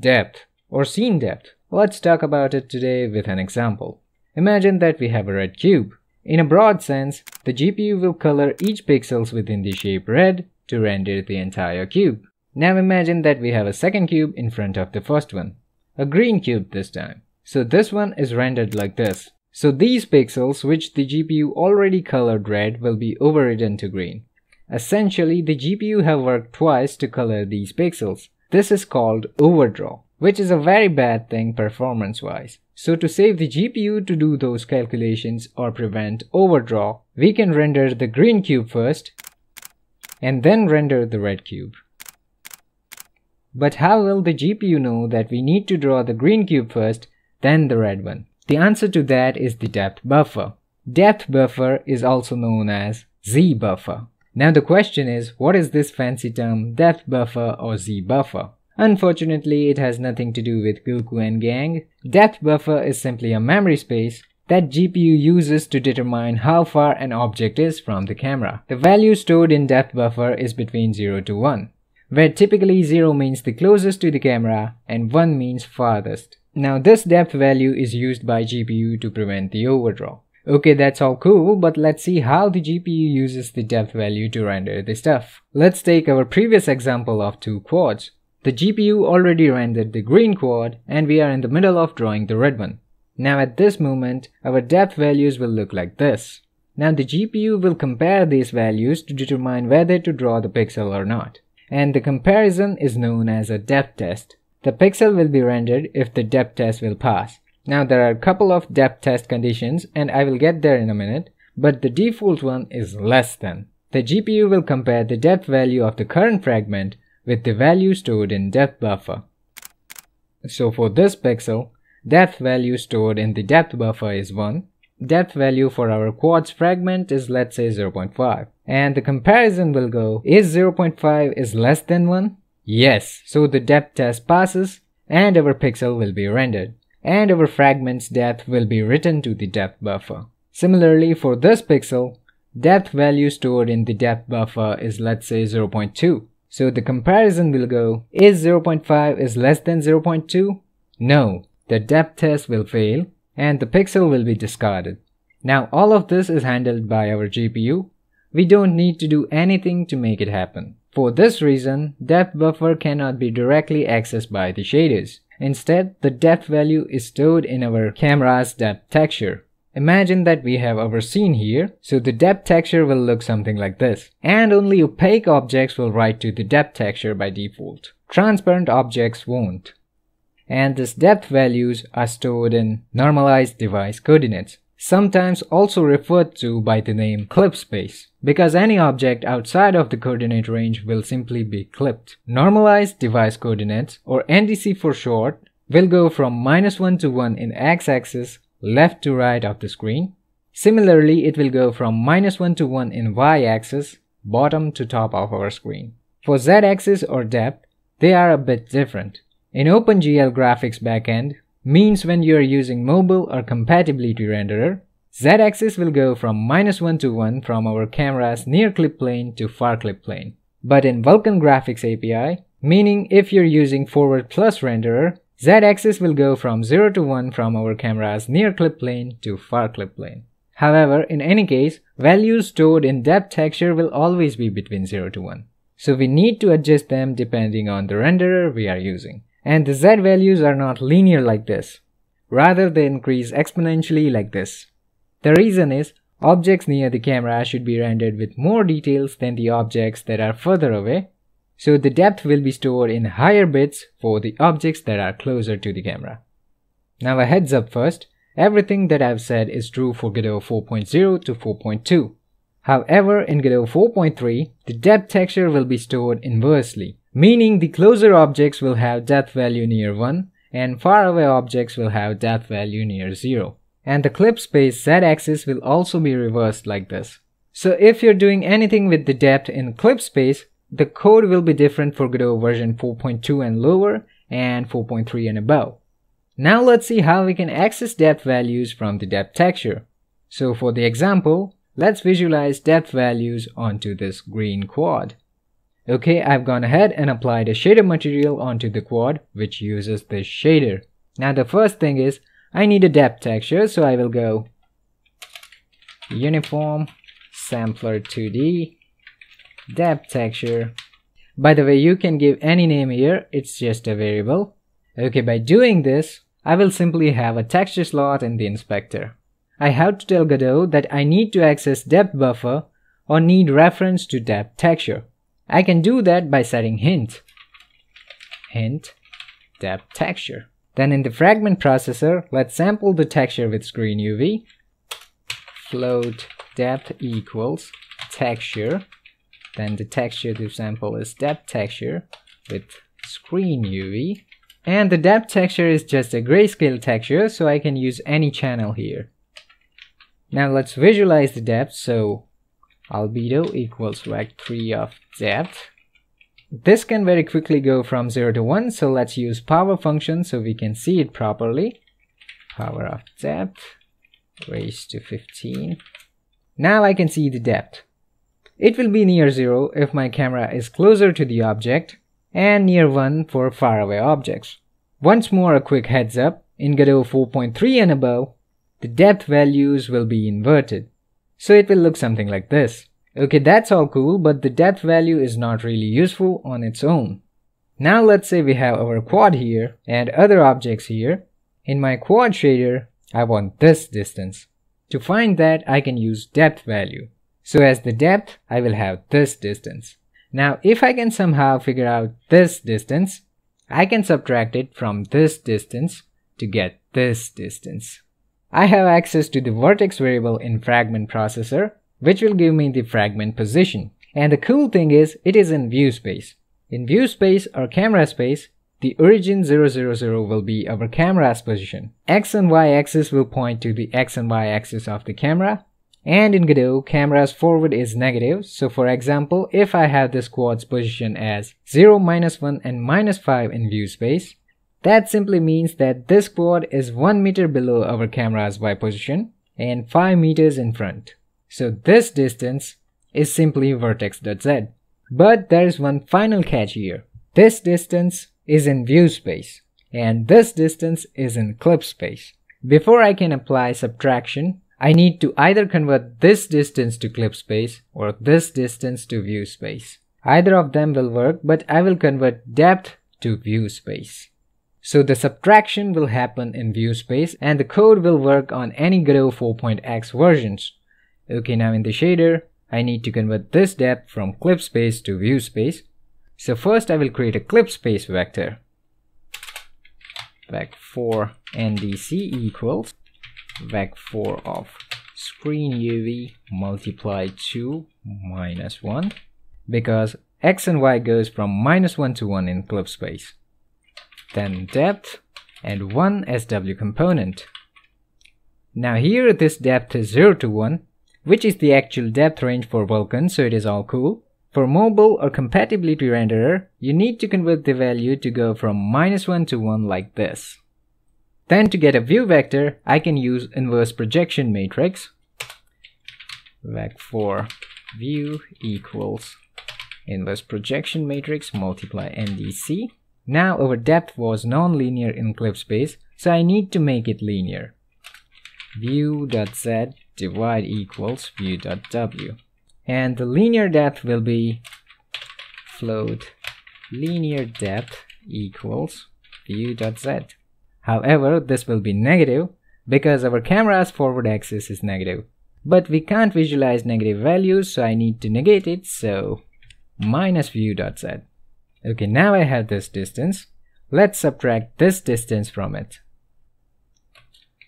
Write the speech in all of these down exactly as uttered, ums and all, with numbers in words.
depth or scene depth. Let's talk about it today with an example. Imagine that we have a red cube. In a broad sense, the G P U will color each pixels within the shape red to render the entire cube. Now imagine that we have a second cube in front of the first one, a green cube this time. So this one is rendered like this. So these pixels which the G P U already colored red will be overridden to green. Essentially, the G P U have worked twice to color these pixels. This is called overdraw, which is a very bad thing performance-wise. So to save the G P U to do those calculations or prevent overdraw, we can render the green cube first and then render the red cube. But how will the G P U know that we need to draw the green cube first, then the red one? The answer to that is the depth buffer. Depth buffer is also known as Z-Buffer. Now the question is, what is this fancy term depth buffer or Z-Buffer? Unfortunately, it has nothing to do with Goku and gang. Depth buffer is simply a memory space that G P U uses to determine how far an object is from the camera. The value stored in depth buffer is between zero to one, where typically zero means the closest to the camera and one means farthest. Now this depth value is used by G P U to prevent the overdraw. Okay, that's all cool, but let's see how the G P U uses the depth value to render the stuff. Let's take our previous example of two quads. The G P U already rendered the green quad and we are in the middle of drawing the red one. Now at this moment, our depth values will look like this. Now the G P U will compare these values to determine whether to draw the pixel or not. And the comparison is known as a depth test. The pixel will be rendered if the depth test will pass. Now there are a couple of depth test conditions and I will get there in a minute, but the default one is less than. The G P U will compare the depth value of the current fragment with the value stored in depth buffer. So for this pixel, depth value stored in the depth buffer is one. Depth value for our quads fragment is, let's say, zero point five. And the comparison will go, is zero point five is less than one? Yes, so the depth test passes and our pixel will be rendered and our fragment's depth will be written to the depth buffer. Similarly, for this pixel, depth value stored in the depth buffer is, let's say, zero point two. So the comparison will go, is zero point five is less than zero point two? No, the depth test will fail and the pixel will be discarded. Now all of this is handled by our G P U. We don't need to do anything to make it happen. For this reason, depth buffer cannot be directly accessed by the shaders. Instead, the depth value is stored in our camera's depth texture. Imagine that we have our scene here, so the depth texture will look something like this. And only opaque objects will write to the depth texture by default. Transparent objects won't. And these depth values are stored in normalized device coordinates, sometimes also referred to by the name clip space, because any object outside of the coordinate range will simply be clipped. Normalized device coordinates, or N D C for short, will go from minus one to one in x-axis, left to right of the screen. Similarly, it will go from minus one to one in y-axis, bottom to top of our screen. For z-axis or depth, they are a bit different. In OpenGL graphics backend, means when you are using mobile or compatibility renderer, z-axis will go from minus one to one from our camera's near clip plane to far clip plane. But in Vulkan graphics A P I, meaning if you're using forward plus renderer, z-axis will go from zero to one from our camera's near clip plane to far clip plane. However, in any case, values stored in depth texture will always be between zero to one. So we need to adjust them depending on the renderer we are using. And the z values are not linear like this. Rather, they increase exponentially like this. The reason is, objects near the camera should be rendered with more details than the objects that are further away. So the depth will be stored in higher bits for the objects that are closer to the camera. Now a heads up first, everything that I've said is true for Godot four point zero to four point two. However, in Godot four point three, the depth texture will be stored inversely, meaning the closer objects will have depth value near one and far away objects will have depth value near zero. And the clip space z-axis will also be reversed like this. So if you're doing anything with the depth in clip space, the code will be different for Godot version four point two and lower and four point three and above. Now let's see how we can access depth values from the depth texture. So for the example, let's visualize depth values onto this green quad. Okay, I've gone ahead and applied a shader material onto the quad, which uses this shader. Now the first thing is, I need a depth texture, so I will go uniform sampler two D depth texture. By the way, you can give any name here, it's just a variable. Okay, by doing this, I will simply have a texture slot in the inspector. I have to tell Godot that I need to access depth buffer or need reference to depth texture. I can do that by setting hint, hint depth texture. Then in the fragment processor, let's sample the texture with screen U V, float depth equals texture, then the texture to sample is depth texture with screen U V, and the depth texture is just a grayscale texture, so I can use any channel here. Now let's visualize the depth, so albedo equals vec three of depth. This can very quickly go from zero to one, so let's use power function so we can see it properly. Power of depth raised to fifteen. Now I can see the depth. It will be near zero if my camera is closer to the object, and near one for faraway objects. Once more a quick heads up, in Godot four point three and above, the depth values will be inverted. So it will look something like this. Okay, that's all cool, but the depth value is not really useful on its own. Now let's say we have our quad here and other objects here. In my quad shader, I want this distance. To find that, I can use depth value. So as the depth, I will have this distance. Now, if I can somehow figure out this distance, I can subtract it from this distance to get this distance. I have access to the vertex variable in fragment processor, which will give me the fragment position. And the cool thing is, it is in view space. In view space or camera space, the origin zero zero zero will be our camera's position. X and Y axis will point to the X and Y axis of the camera. And in Godot, camera's forward is negative, so for example, if I have this quad's position as zero, minus one and minus five in view space, that simply means that this quad is one meter below our camera's Y position and five meters in front. So this distance is simply vertex.z. But there is one final catch here. This distance is in view space, and this distance is in clip space. Before I can apply subtraction, I need to either convert this distance to clip space or this distance to view space. Either of them will work, but I will convert depth to view space. So the subtraction will happen in view space and the code will work on any Godot four point x versions. Okay, now in the shader, I need to convert this depth from clip space to view space. So first I will create a clip space vector. vec four N D C equals vec four of screen U V multiplied to minus one, because X and Y goes from minus one to one in clip space. Then depth and one S W component. Now here this depth is zero to one, which is the actual depth range for Vulkan, so it is all cool. For mobile or compatibility renderer, you need to convert the value to go from minus one to one like this. Then to get a view vector, I can use inverse projection matrix. vec four view equals inverse projection matrix multiply N D C. Now our depth was non-linear in clip space, so I need to make it linear. View.z divide equals view.w. And the linear depth will be float linear depth equals view.z. However, this will be negative because our camera's forward axis is negative. But we can't visualize negative values, so I need to negate it, so minus view.z. Okay, now I have this distance. Let's subtract this distance from it.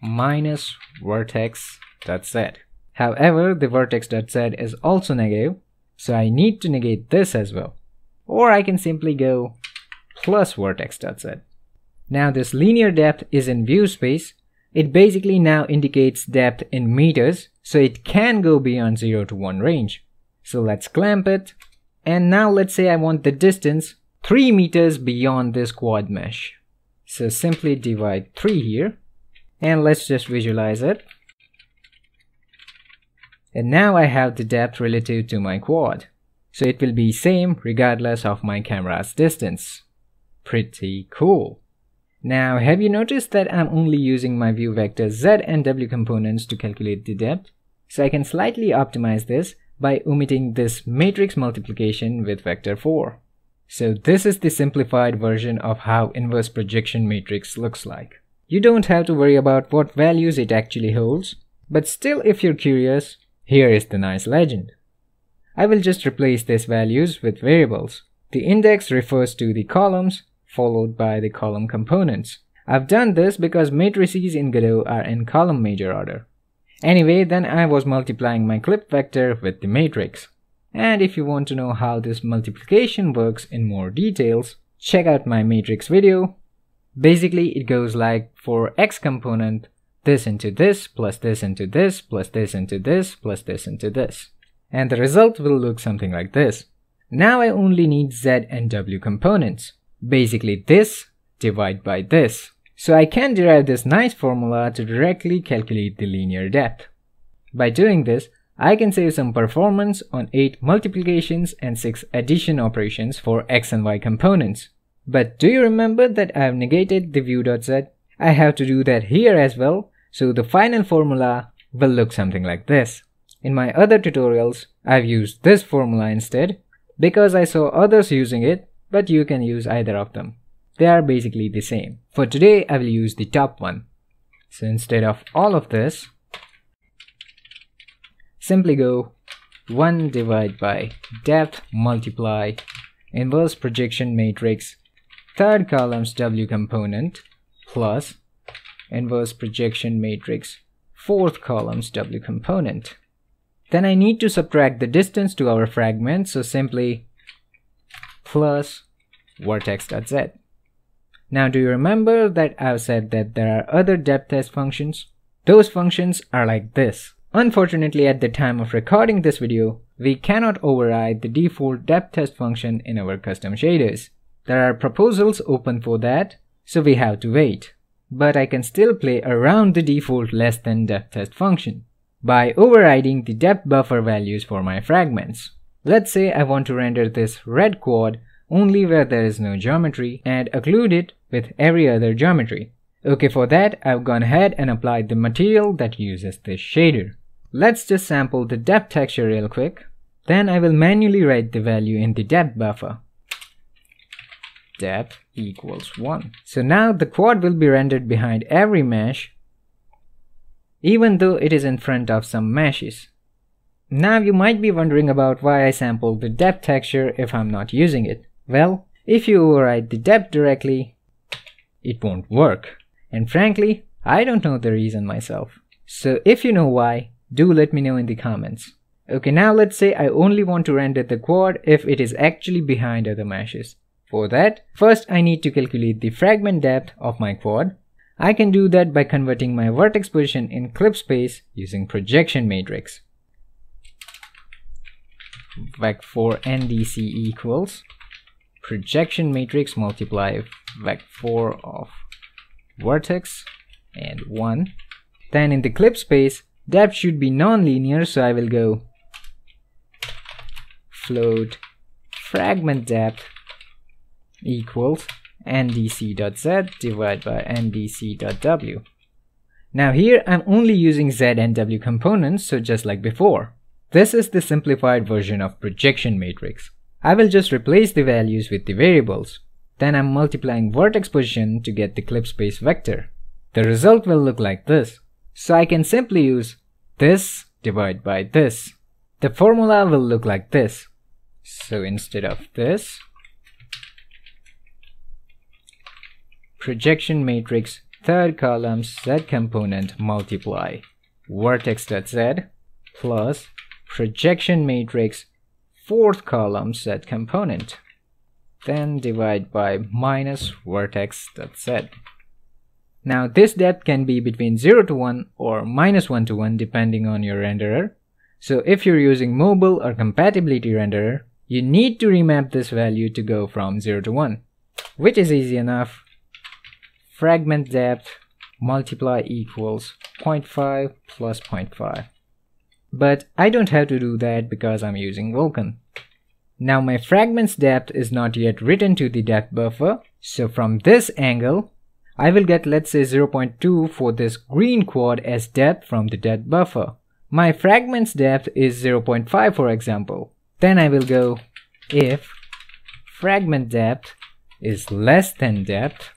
Minus vertex.z. However, the vertex.z is also negative, so I need to negate this as well. Or I can simply go plus vertex.z. Now this linear depth is in view space. It basically now indicates depth in meters, so it can go beyond zero to one range. So let's clamp it. And now let's say I want the distance three meters beyond this quad mesh. So simply divide three here. And let's just visualize it. And now I have the depth relative to my quad. So it will be same regardless of my camera's distance. Pretty cool. Now, have you noticed that I'm only using my view vector Z and W components to calculate the depth? So I can slightly optimize this by omitting this matrix multiplication with vector four. So this is the simplified version of how inverse projection matrix looks like. You don't have to worry about what values it actually holds, but still if you're curious, here is the nice legend. I will just replace these values with variables. The index refers to the columns, followed by the column components. I've done this because matrices in Godot are in column major order. Anyway, then I was multiplying my clip vector with the matrix. And if you want to know how this multiplication works in more details, check out my matrix video. Basically, it goes like for x component, this into this, plus this into this, plus this into this, plus this into this. And the result will look something like this. Now I only need Z and W components. Basically this divided by this. So I can derive this nice formula to directly calculate the linear depth. By doing this, I can save some performance on eight multiplications and six addition operations for x and y components. But do you remember that I have negated the view.z? I have to do that here as well, so the final formula will look something like this. In my other tutorials, I've used this formula instead, because I saw others using it, but you can use either of them. They are basically the same. For today, I will use the top one. So instead of all of this, simply go one divided by depth multiply inverse projection matrix third columns W component plus inverse projection matrix fourth columns W component. Then I need to subtract the distance to our fragment, so simply plus vertex.z. Now, do you remember that I've said that there are other depth test functions? Those functions are like this. Unfortunately, at the time of recording this video, we cannot override the default depth test function in our custom shaders. There are proposals open for that, so we have to wait. But I can still play around the default less than depth test function by overriding the depth buffer values for my fragments. Let's say I want to render this red quad only where there is no geometry and occlude it with every other geometry. Okay, for that I've gone ahead and applied the material that uses this shader. Let's just sample the depth texture real quick. Then I will manually write the value in the depth buffer. Depth equals one. So now the quad will be rendered behind every mesh, even though it is in front of some meshes. Now you might be wondering about why I sampled the depth texture if I'm not using it. Well, if you override the depth directly, it won't work. And frankly, I don't know the reason myself. So if you know why, do let me know in the comments. Okay, now let's say I only want to render the quad if it is actually behind other meshes. For that, first I need to calculate the fragment depth of my quad. I can do that by converting my vertex position in clip space using projection matrix. vec four N D C equals projection matrix multiply vec four of vertex and one. Then in the clip space, depth should be non-linear, so I will go float fragment depth equals N D C dot Z divided by N D C dot W. Now here I'm only using Z and W components, so just like before. This is the simplified version of projection matrix. I will just replace the values with the variables. Then I'm multiplying vertex position to get the clip space vector. The result will look like this. So I can simply use this divided by this. The formula will look like this. So instead of this, projection matrix third column Z component multiply vertex.z plus projection matrix fourth column Z component, then divide by minus vertex.z. Now this depth can be between zero to one or minus one to one depending on your renderer. So if you're using mobile or compatibility renderer, you need to remap this value to go from zero to one, which is easy enough. Fragment depth multiply equals zero point five plus zero point five. But I don't have to do that because I'm using Vulkan. Now my fragment's depth is not yet written to the depth buffer, so from this angle, I will get, let's say, zero point two for this green chord as depth from the depth buffer. My fragment's depth is zero point five, for example. Then I will go if fragment depth is less than depth.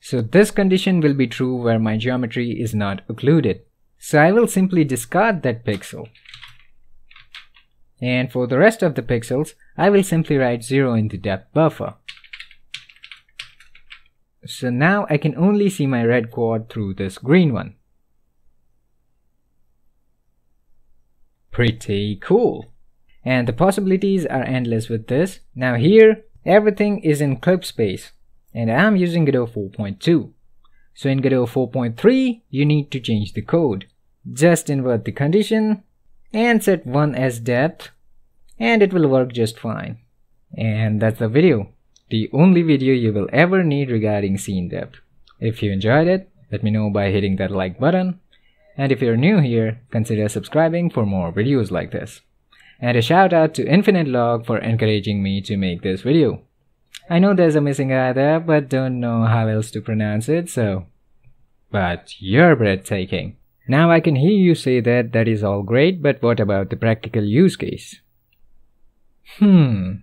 So this condition will be true where my geometry is not occluded. So I will simply discard that pixel. And for the rest of the pixels, I will simply write zero in the depth buffer. So now I can only see my red chord through this green one. Pretty cool. And the possibilities are endless with this. Now here, everything is in clip space. And I'm using Godot four point two. So in Godot four point three, you need to change the code. Just invert the condition and set one as depth, and it will work just fine. And that's the video. The only video you will ever need regarding scene depth. If you enjoyed it, let me know by hitting that like button. And if you're new here, consider subscribing for more videos like this. And a shout out to InfiniteLog for encouraging me to make this video. I know there's a missing I there, but don't know how else to pronounce it, so... But you're breathtaking. Now I can hear you say that that is all great, but what about the practical use case? Hmm...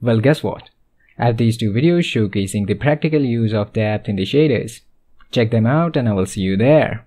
Well, guess what? I have these two videos showcasing the practical use of depth in the shaders. Check them out and I will see you there.